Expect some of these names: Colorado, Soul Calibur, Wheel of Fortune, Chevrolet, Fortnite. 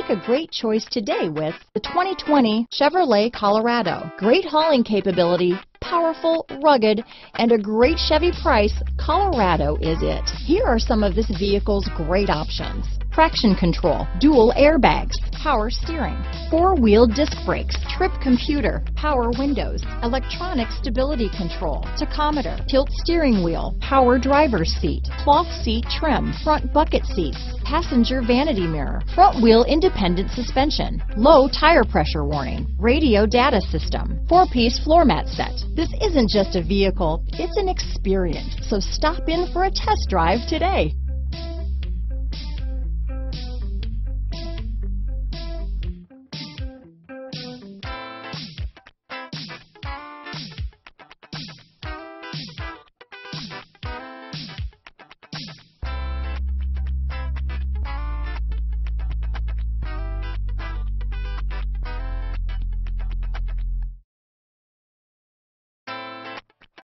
Make a great choice today with the 2020 Chevrolet Colorado. Great hauling capability, powerful, rugged, and a great Chevy price. Colorado is it. Here are some of this vehicle's great options: traction control, dual airbags, power steering, four-wheel disc brakes, trip computer, power windows, electronic stability control, tachometer, tilt steering wheel, power driver's seat, cloth seat trim, front bucket seats, passenger vanity mirror, front wheel independent suspension, low tire pressure warning, radio data system, four-piece floor mat set. This isn't just a vehicle, it's an experience. So stop in for a test drive today.